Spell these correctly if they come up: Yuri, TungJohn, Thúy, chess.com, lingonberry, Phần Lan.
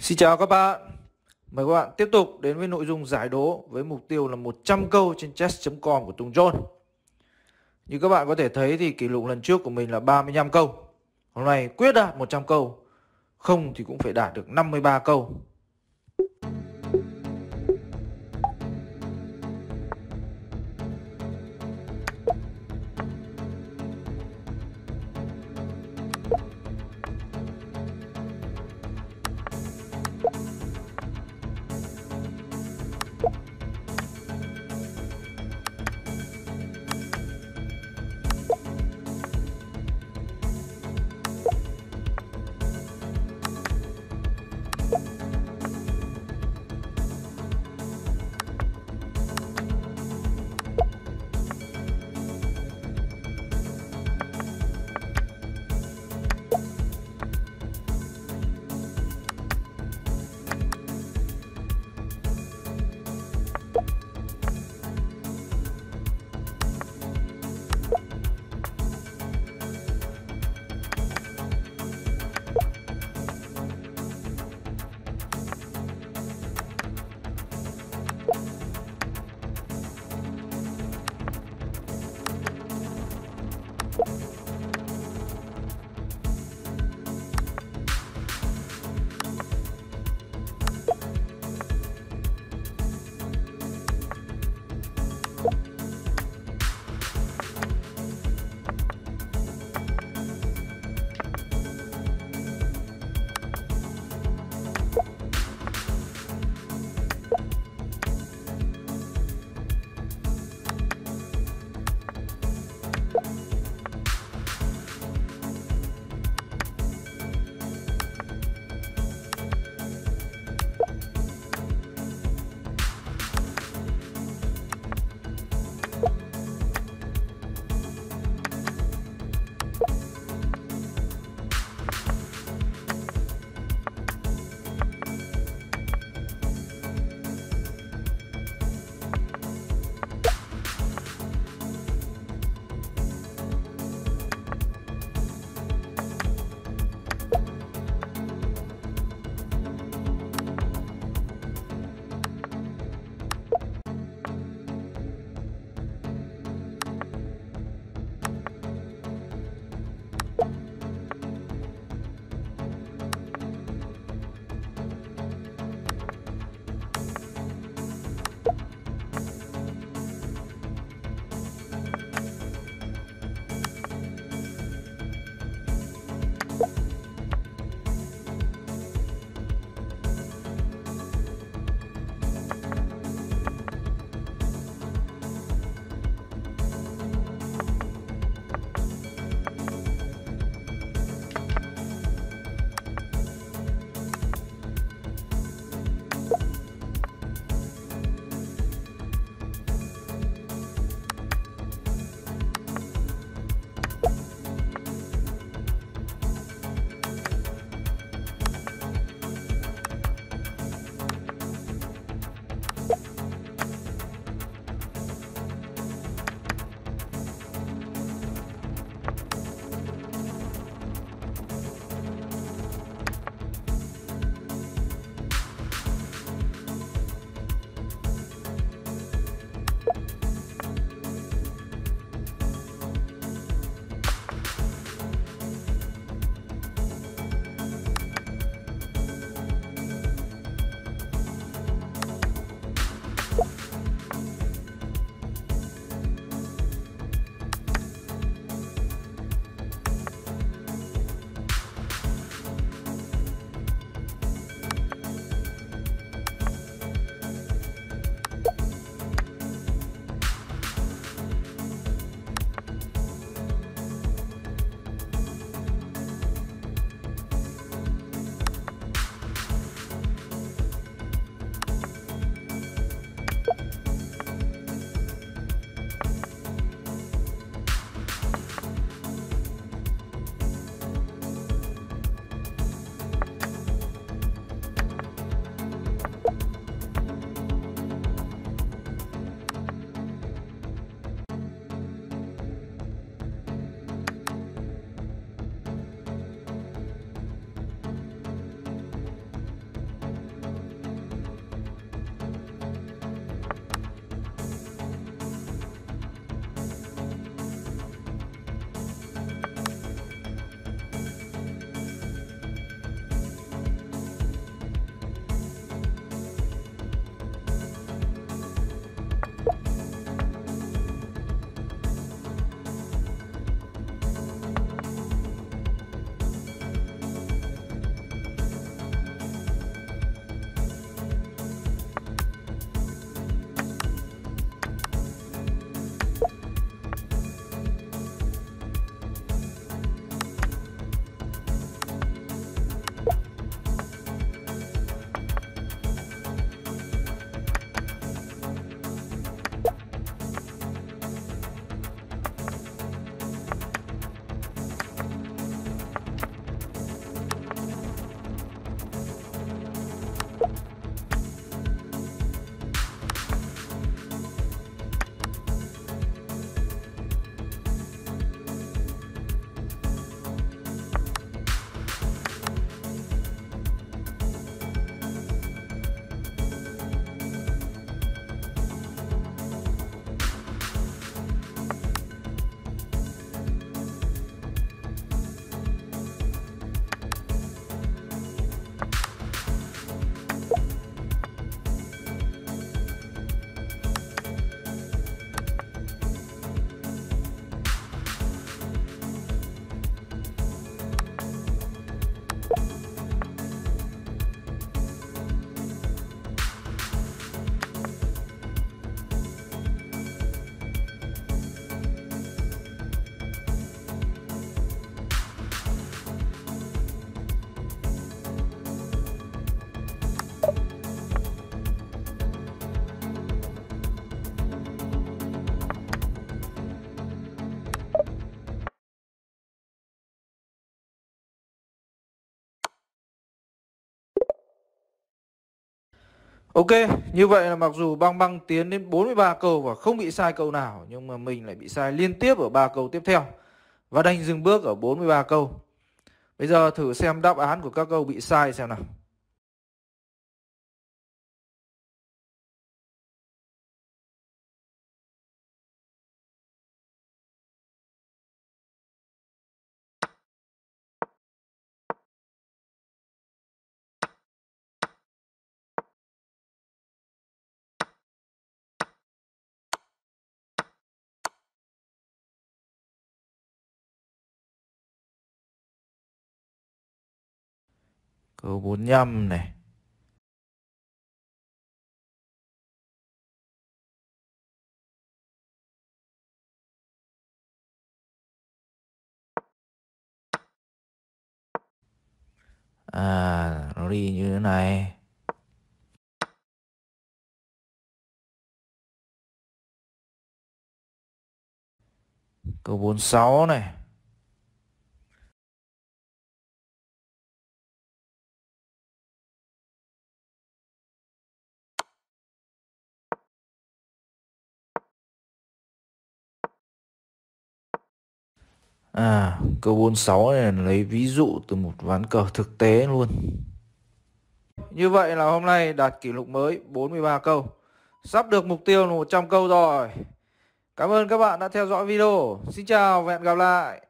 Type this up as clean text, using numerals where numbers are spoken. Xin chào các bạn. Mời các bạn tiếp tục đến với nội dung giải đố với mục tiêu là 100 câu trên chess.com của TungJohn. Như các bạn có thể thấy thì kỷ lục lần trước của mình là 35 câu. Hôm nay quyết đạt 100 câu, không thì cũng phải đạt được 53 câu. Ok, như vậy là mặc dù Bang Bang tiến đến 43 câu và không bị sai câu nào, nhưng mà mình lại bị sai liên tiếp ở 3 câu tiếp theo và đành dừng bước ở 43 câu. Bây giờ thử xem đáp án của các câu bị sai xem nào. Câu 45 này. À, nó đi như thế này. Câu 46 này. À, câu 46 này là lấy ví dụ từ một ván cờ thực tế luôn. Như vậy là hôm nay đạt kỷ lục mới 43 câu. Sắp được mục tiêu là 100 câu rồi. Cảm ơn các bạn đã theo dõi video. Xin chào và hẹn gặp lại.